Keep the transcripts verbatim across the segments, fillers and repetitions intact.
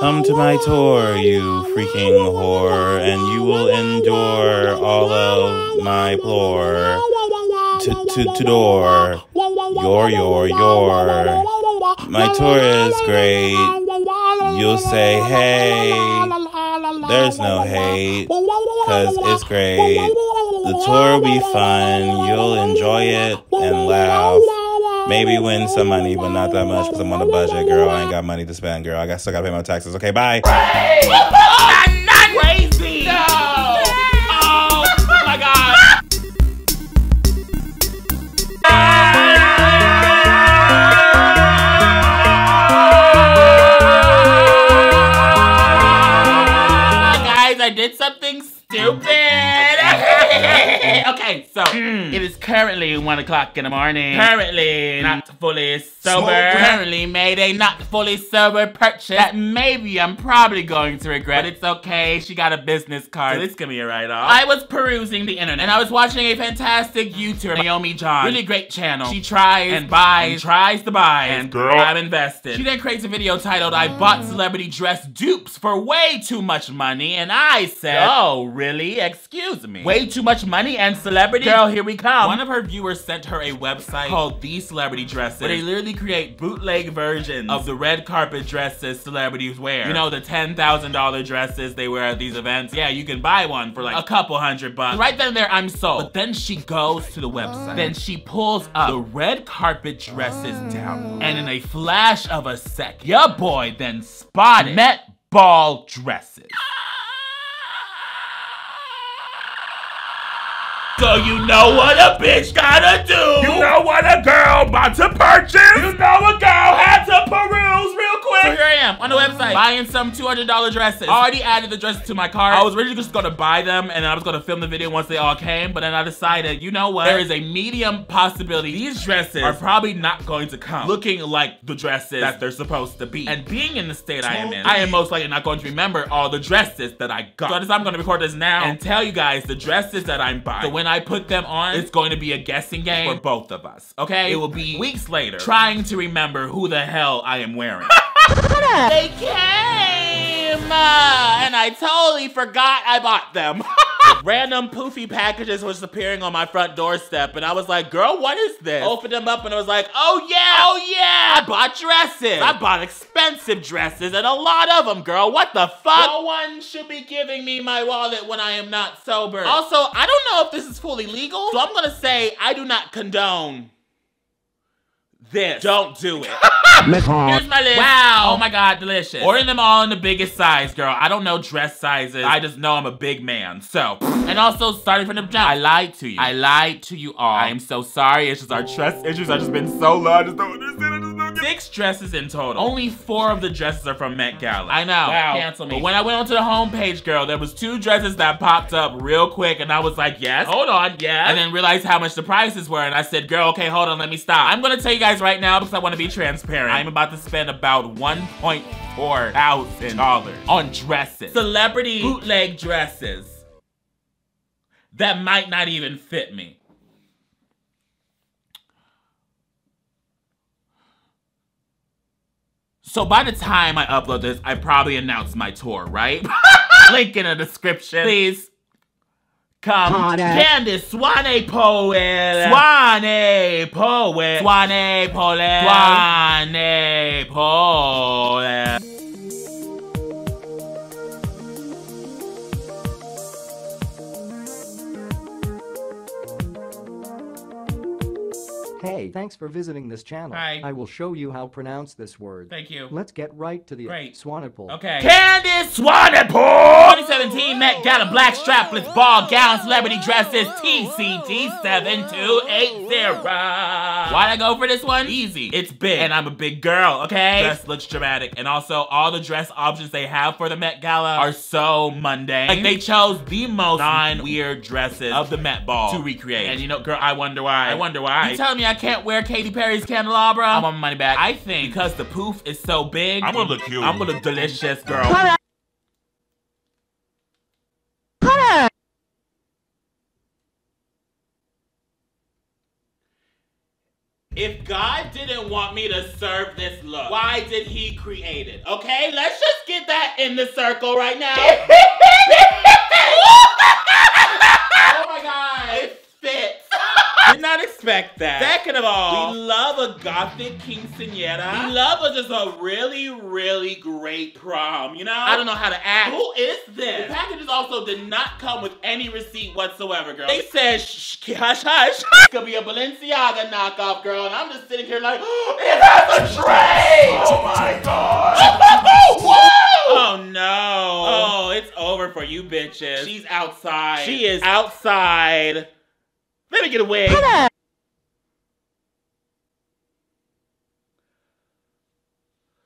Come to my tour, you freaking whore, and you will endure all of my plore. To to to door, your your your. My tour is great. You'll say hey, there's no hate, 'cause it's great. The tour will be fun. You'll enjoy it and laugh. Maybe win some money, but not that much, because I'm on a budget, girl. I ain't got money to spend, girl. I got still got to pay my taxes. Okay, bye. Crazy. Not, not crazy. No. Oh, my God. Guys, I did something stupid. Okay, so mm. it is currently one o'clock in the morning. Currently not fully sober. So currently made a not fully sober purchase that maybe I'm probably going to regret. But it's okay, she got a business card. So this can be a write-off. I was perusing the internet and I was watching a fantastic YouTuber, Naomi Jon. Really great channel. She tries and buys and tries to buy. And girl, I'm invested. She then creates a video titled, I bought celebrity dress dupes for way too much money. And I said, oh, really? Excuse me. Way too much money? And celebrity? Girl, here we come. One of her viewers sent her a website called The Celebrity Dresses, where they literally create bootleg versions of the red carpet dresses celebrities wear. You know, the ten thousand dollar dresses they wear at these events. Yeah, you can buy one for like a couple hundred bucks. Right then and there, I'm sold. But then she goes to the website. Then she pulls up the red carpet dresses down. And in a flash of a sec, your boy then spotted Met Ball dresses. So you know what a bitch gotta do. You know what a girl about to purchase. You know a girl had to peruse real quick. So here I am on the website buying some two hundred dollar dresses. I already added the dresses to my cart. I was originally just gonna buy them and I was gonna film the video once they all came, but then I decided, you know what? There is a medium possibility these dresses are probably not going to come looking like the dresses that they're supposed to be. And being in the state I am in, I am most likely not going to remember all the dresses that I got. So I decided I'm gonna record this now and tell you guys the dresses that I'm buying. So when I put them on, it's going to be a guessing game for both of us, okay? It will be weeks later trying to remember who the hell I am wearing. They came, uh, and I totally forgot I bought them. Random poofy packages was appearing on my front doorstep, and I was like, girl, what is this? Opened them up, and I was like, oh yeah, oh yeah, I bought dresses. I bought expensive dresses, and a lot of them, girl, what the fuck? No one should be giving me my wallet when I am not sober. Also, I don't know if this is fully legal, so I'm gonna say I do not condone this. Don't do it. Here's my list. Wow. Oh my God, delicious. Ordering them all in the biggest size, girl. I don't know dress sizes. I just know I'm a big man, so. And also, starting from the jump, I lied to you. I lied to you all. I am so sorry. It's just our trust issues. I've just been so low. I just don't understand. I just don't get Six dresses in total. Only four of the dresses are from Met Gala. I know. Wow. Cancel me. But when I went onto the homepage, girl, there was two dresses that popped up real quick, and I was like, yes. Hold on, yes. And then realized how much the prices were, and I said, girl, okay, hold on, let me stop. I'm gonna tell you guys right now because I want to be transparent. I'm about to spend about one point four thousand dollars on dresses. Celebrity bootleg dresses that might not even fit me. So by the time I upload this, I probably announced my tour, right? Link in the description. Please come. Candice Swanepoel. Swanepoel. Swanepoel. Swanepoel. Hey, thanks for visiting this channel. Hi. I will show you how to pronounce this word. Thank you. Let's get right to the Great. Swanepoel. Okay. Candice Swanepoel! twenty seventeen Met Gala black strapless ball gown celebrity dresses T C D seven two eight zero. Why'd I go for this one? Easy. It's big, and I'm a big girl, okay? Dress looks dramatic, and also all the dress options they have for the Met Gala are so mundane. Like, they chose the most non-weird dresses of the Met Ball to recreate. And you know, girl, I wonder why. I wonder why. You tell me I can't wear Katy Perry's candelabra? I want my money back. I think because the poof is so big, I'm gonna look cute. I'm gonna look delicious, girl. If God didn't want me to serve this look, why did he create it? Okay, let's just get that in the circle right now. Oh my God, it fits. Did not expect that. Second of all, we love a gothic quinceañera. We love a, just a really, really great prom, you know? I don't know how to act. Who is this? The packages also did not come with any receipt whatsoever, girl. They said, shh, hush, hush. It could be a Balenciaga knockoff, girl, and I'm just sitting here like, oh, it has a train! Oh my God! What? Oh no. Oh, it's over for you bitches. She's outside. She is outside. Let me get away. Hello.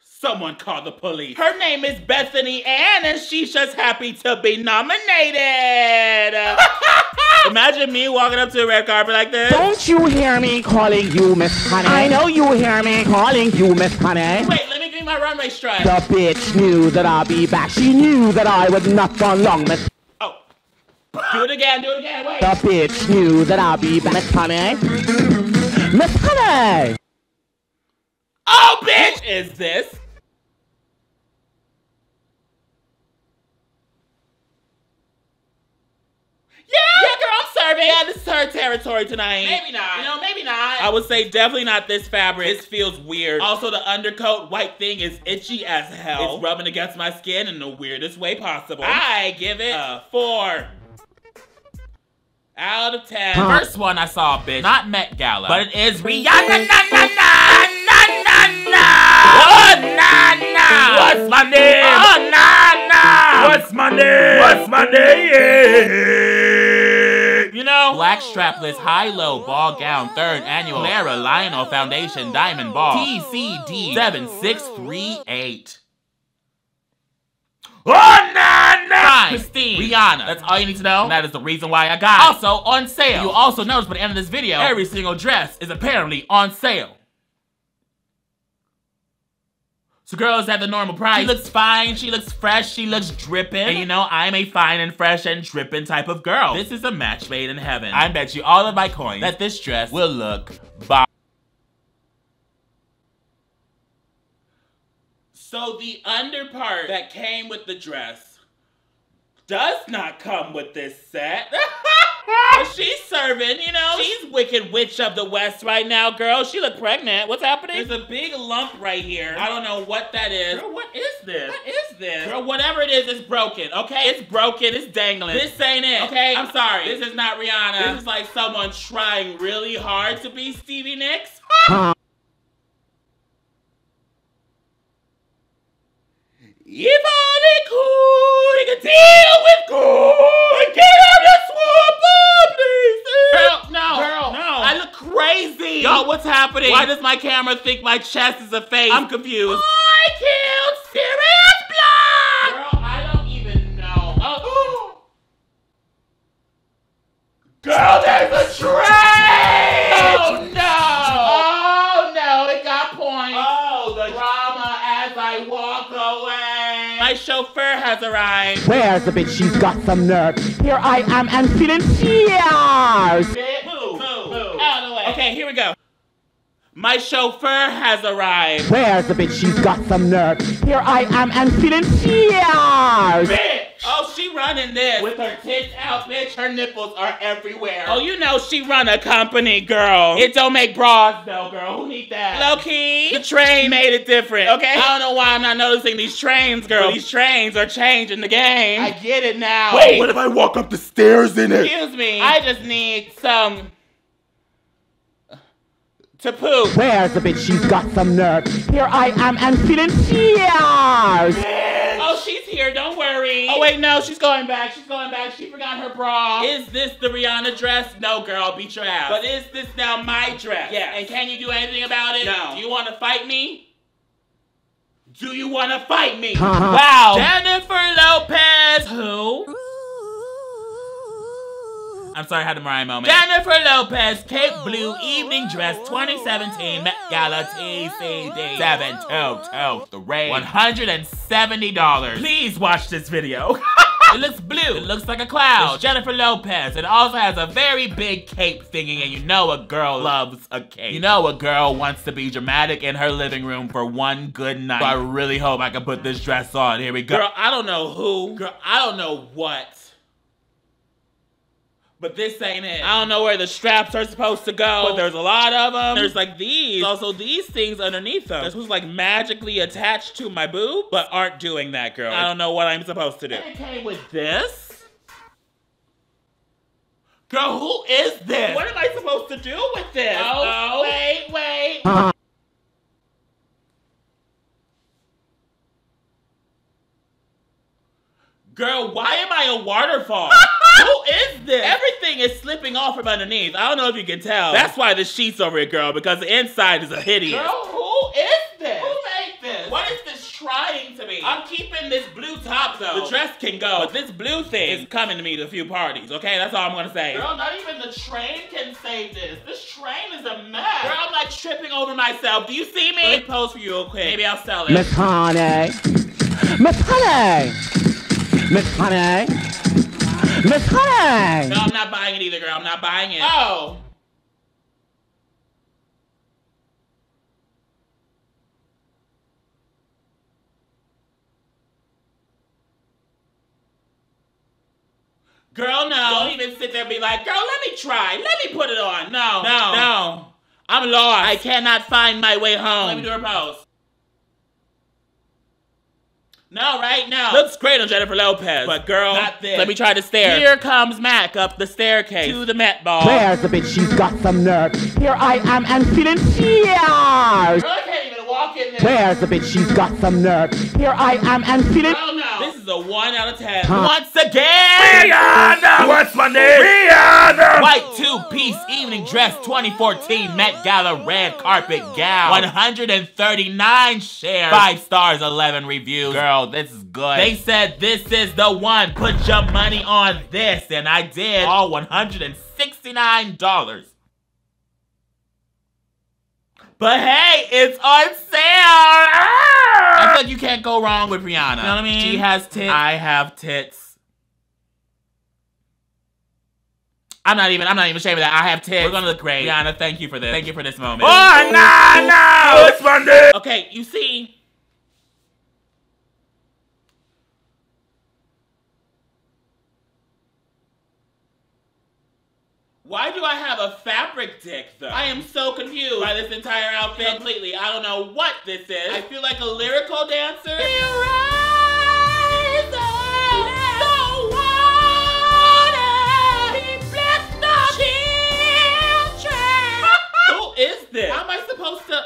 Someone call the police. Her name is Bethany Ann, and she's just happy to be nominated. Imagine me walking up to a red carpet like this. Don't you hear me calling you Miss Honey? I know you hear me calling you Miss Honey. Wait, let me give you my runway strut. The bitch knew that I'd be back. She knew that I would not go long, Miss. Do it again, do it again, wait. The bitch knew that I'll be back. Miss Honey. Miss Honey. Oh, bitch! Who is this? Yeah! Yeah, girl, I'm serving. Yeah, this is her territory tonight. Maybe not. You know, maybe not. I would say definitely not this fabric. This feels weird. Also, the undercoat white thing is itchy as hell. It's rubbing against my skin in the weirdest way possible. I give it a four. Out of ten. Huh. First one I saw, bitch. Not Met Gala, but it is Rihanna. Na na na na na na. Oh na na. What's my name? Oh na na. What's my name? What's my name? You know, black strapless high-low ball gown, third annual Lera Lionel Foundation Diamond Ball. T C D seven six three eight. Oh na na. Christine, Rihanna. That's all you need to know. And that is the reason why I got it. Also on sale. You'll also notice by the end of this video, every single dress is apparently on sale. So girls at the normal price. She looks fine, she looks fresh, she looks dripping. And you know, I'm a fine and fresh and dripping type of girl. This is a match made in heaven. I bet you all of my coins that this dress will look bomb. So the under part that came with the dress does not come with this set. But she's serving, you know. She's Wicked Witch of the West right now, girl. She look pregnant. What's happening? There's a big lump right here. I don't know what that is. Girl, what is this? What is this? Girl, whatever it is, it's broken, okay? It's broken. It's dangling. This ain't it, okay? I'm sorry. This is not Rihanna. This is like someone trying really hard to be Stevie Nicks. If only could, he could deal with good. Get out of the swamp, please. Girl, no, girl, no. I look crazy. Y'all, what's happening? Why does my camera think my chest is a face? I'm confused. I killed serious blood. Girl, I don't even know. Oh. Girl, there's a train. Oh, no. Oh, no, it got points. Oh, the drama as I walk away. My chauffeur has arrived. Where's the bitch? She's got some nerve. Here I am and feeling fierce. Move, move, move. Out of the way. Okay, here we go. My chauffeur has arrived. Where's the bitch? She's got some nerve. Here I am and feeling fierce. Bitch. Oh, she running this. With her tits out, bitch. Her nipples are everywhere. Oh, you know she run a company, girl. It don't make bras, though, girl. Who need that? Low-key, the train made it different, okay? I don't know why I'm not noticing these trains, girl. But these trains are changing the game. I get it now. Wait! What if I walk up the stairs in it? Excuse me. I just need some... to poop. Where's the bitch? She's got some nerve. Here I am and feeling fierce. Yes. Oh, she's here. Don't worry. Oh, wait, no. She's going back. She's going back. She forgot her bra. Is this the Rihanna dress? No, girl. Beat your ass. But is this now my dress? Yeah. And can you do anything about it? No. Do you want to fight me? Do you want to fight me? Uh-huh. Wow. Jennifer Lopez. Who? I'm sorry, I had a Mariah moment. Jennifer Lopez, Cape Blue, Evening Dress, twenty seventeen, Met Gala, T C D, seven two two three, one hundred seventy dollars. Please watch this video. It looks blue. It looks like a cloud. It's Jennifer Lopez. It also has a very big cape thingy, and you know a girl loves a cape. You know a girl wants to be dramatic in her living room for one good night. So I really hope I can put this dress on. Here we go. Girl, I don't know who. Girl, I don't know what. But this ain't it. I don't know where the straps are supposed to go, but there's a lot of them. There's like these, also these things underneath them. This was like magically attached to my boob, but aren't doing that, girl. I don't know what I'm supposed to do. And it came with this? Girl, who is this? What am I supposed to do with this? Oh, oh. wait, wait. Girl, why am I a waterfall? Who is this? Everything is slipping off from underneath. I don't know if you can tell. That's why the sheet's over here, girl, because the inside is a hideous. Girl, who is this? Who made this? What is this trying to be? I'm keeping this blue top, though. The dress can go, but this blue thing is coming to me to a few parties, okay? That's all I'm gonna say. Girl, not even the train can save this. This train is a mess. Girl, I'm like tripping over myself. Do you see me? Let me pose for you real quick. Maybe I'll sell it. McConaughey. McConaughey. McConaughey. Miss Honey! No, I'm not buying it either, girl. I'm not buying it. Oh. Girl, no. Don't even sit there and be like, girl, let me try. Let me put it on. No, no, no. I'm lost. I cannot find my way home. Let me do her pose. No, right now. Looks great on Jennifer Lopez. But girl, not this. Let me try the stairs. Here comes Mac up the staircase to the Met Ball. There's the bitch, she's got some nerve. Here I am, I'm feeling fierce. Girl, I can't even walk in there. There's the bitch, she's got some nerve. Here I am, I'm feeling... Girl, no. This is a one out of ten. Huh. Once again! Rihanna! What's my name? Rihanna! White two-piece evening dress twenty fourteen Met Gala red carpet gown. one hundred thirty-nine shares. Five stars, eleven reviews. Girl, this is good. They said this is the one. Put your money on this, and I did. All one hundred sixty-nine dollars. But hey, it's on sale! I feel like you can't go wrong with Rihanna. You know what I mean? She has tits. I have tits. I'm not even, I'm not even ashamed of that. I have tits. We're gonna look great. Rihanna, thank you for this. Thank you for this moment. Oh, no, no! It's Monday! Okay, you see... Why do I have a fabric dick, though? I am so confused by this entire outfit completely. I don't know what this is. I feel like a lyrical dancer. Here I am, the water. He blessed the children. Who is this? How am I supposed to...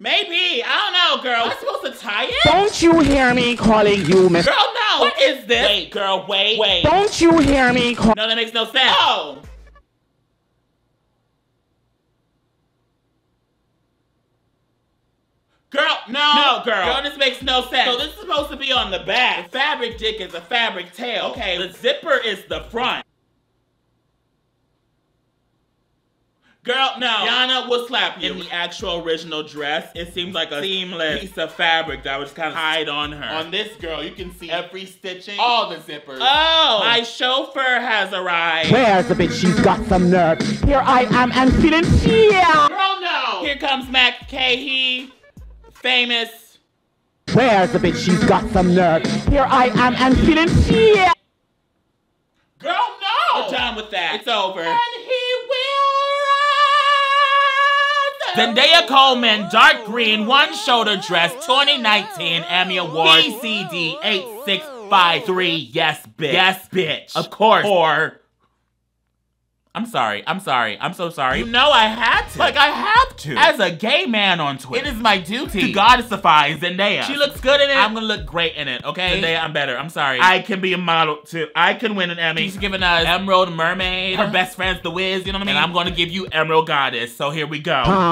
Maybe. I don't know, girl. Am I supposed to tie it? Don't you hear me calling you miss... Girl, no. What is this? Wait, girl, wait, wait. Don't you hear me? No, that makes no sense. Oh! Girl, no, no, girl. Girl, this makes no sense. So this is supposed to be on the back. The fabric dick is a fabric tail. Okay, the zipper is the front. Girl, no. Rihanna will slap you. In the actual original dress, it seems like a seamless piece of fabric that was kind of tied on her. On this girl, you can see every stitching, all the zippers. Oh, my chauffeur has arrived. Where's the bitch? She's got some nerve. Here I am, I'm feeling fierce. Girl, no. Here comes Mac Cahey, famous. Where's the bitch? She's got some nerve. Here I am, I'm feeling fierce. Girl, no. We're done with that. It's over. And Zendaya Coleman, dark green, one-shoulder dress, twenty nineteen Emmy Award, P C D eight six five three, yes, bitch. Yes, bitch. Of course. Or, I'm sorry, I'm sorry, I'm so sorry. You know I had to. Like, I have to. As a gay man on Twitter, it is my duty to goddessify Zendaya. She looks good in it. I'm gonna look great in it, okay? Zendaya, I'm better, I'm sorry. I can be a model, too. I can win an Emmy. She's giving us Emerald Mermaid, her best friend's The Wiz, you know what I mean? And I'm gonna give you Emerald Goddess, so here we go.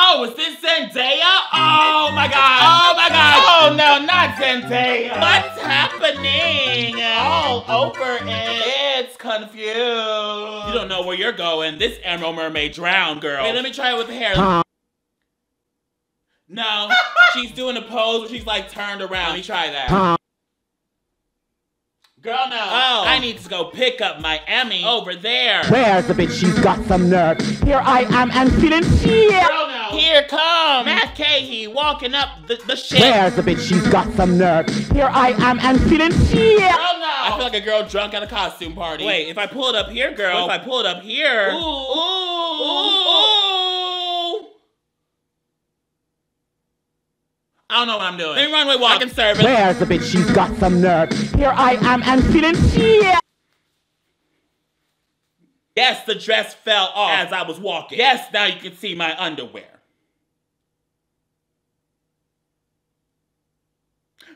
Oh, is this Zendaya? Oh my god. Oh my god. Oh no, not Zendaya. What's happening? All over it. gets confused. You don't know where you're going. This Emerald Mermaid drowned, girl. Wait, let me try it with the hair. Huh? No, she's doing a pose where she's like turned around. Let me try that. Huh? Girl, no. Oh, I need to go pick up my Emmy over there. There's a bitch, she's got some nerve. Here I am and feeling fear. Girl, no. Here comes Matt Cahey walking up the, the shit. There's a bitch, she's got some nerve. Here I am and feeling fear. Girl, no. I feel like a girl drunk at a costume party. Wait, if I pull it up here, girl. What if I pull it up here? Ooh. Ooh. Ooh. Ooh. I don't know what I'm doing. Let me run away walking service. There's a bitch, she's got some nerve. Here I am and feeling fear. Yes, the dress fell off as I was walking. Yes, now you can see my underwear.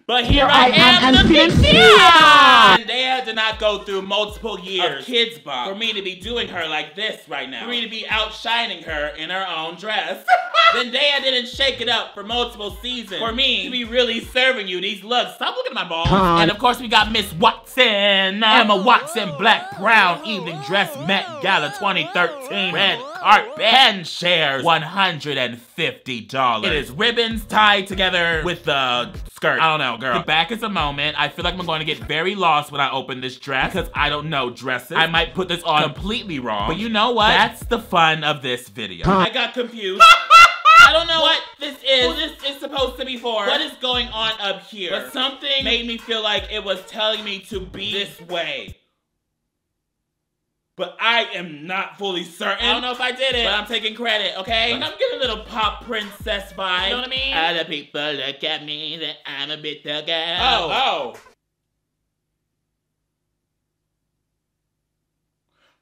But here, here I, I am, am the Zendaya! Zendaya did not go through multiple years of kids' bop for me to be doing her like this right now. For me to be outshining her in her own dress. Zendaya didn't shake it up for multiple seasons for me to be really serving you these looks. Stop looking at my balls. Huh. And of course we got Miss Watson. Emma Watson, black, brown, evening dress, Met Gala twenty thirteen, red carpet, ten shares, one hundred fifty dollars. It is ribbons tied together with the skirt. I don't know, girl. The back is a moment. I feel like I'm going to get very lost when I open this dress because I don't know dresses. I might put this on completely wrong, but you know what? That's the fun of this video. I got confused. I don't know what this is, who this is supposed to be for, what is going on up here, but something made me feel like it was telling me to be this way. But I am not fully certain. I don't know if I did it, but I'm taking credit, okay? Like, I'm getting a little pop princess vibe. You know what I mean? Other people look at me that I'm a bit the girl. Oh, oh.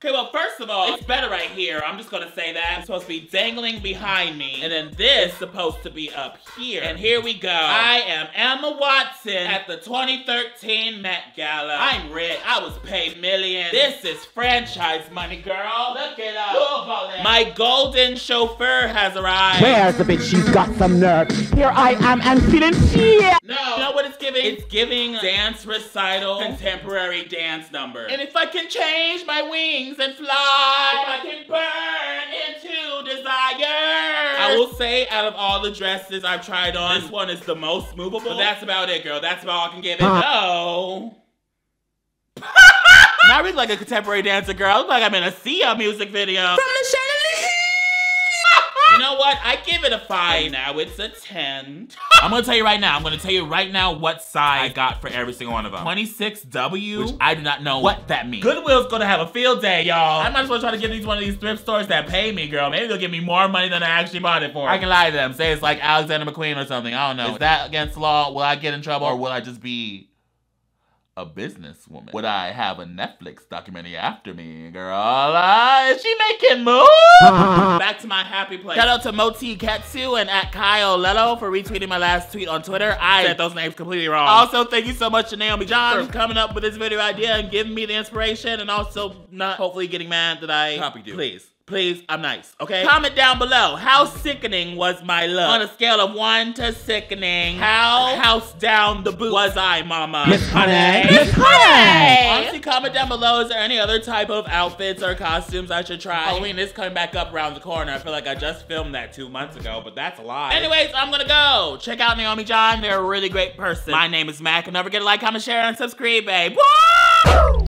Okay, well, first of all, it's better right here. I'm just gonna say that. It's supposed to be dangling behind me, and then this is supposed to be up here. And here we go. I am Emma Watson at the twenty thirteen Met Gala. I'm rich. I was paid millions. This is franchise money, girl. Look it up. My golden chauffeur has arrived. Where's the bitch? She's got some nerve. Here I am and feeling fear. No. You know what it's giving? It's giving dance recital, contemporary dance number. And if I can change my wings, and fly, if I can burn into desire. I will say, out of all the dresses I've tried on, this one is the most movable. But that's about it, girl. That's about all I can give it. No. Not really like a contemporary dancer, girl. I look like I'm in a Sia music video. From the chandelier. You know what? I give it a five. And now it's a ten. I'm gonna tell you right now. I'm gonna tell you right now what size I got for every single one of them. twenty-six W, which I do not know what that means. Goodwill's gonna have a field day, y'all. I might as well try to get these one of these thrift stores that pay me, girl. Maybe they'll give me more money than I actually bought it for. I can lie to them. Say it's like Alexander McQueen or something. I don't know. Is that against law? Will I get in trouble or will I just be a businesswoman? Would I have a Netflix documentary after me, girl? Uh, is she making moves? Back to my happy place. Shout out to Motiketsu and at Kyle Lelo for retweeting my last tweet on Twitter. I said those names completely wrong. Also, thank you so much to Naomi Jon for coming up with this video idea and giving me the inspiration and also not hopefully getting mad that I copied you. Please. Please, I'm nice, okay? Comment down below, how sickening was my look? On a scale of one to sickening, how house down the boot was I, mama? Miss Honey! Miss Honey! Honestly, comment down below, is there any other type of outfits or costumes I should try? Halloween is coming back up around the corner. I feel like I just filmed that two months ago, but that's a lie. Anyways, I'm gonna go. Check out Naomi Jon, they're a really great person. My name is Mac, and don't forget to like, comment, share, and subscribe, babe. What?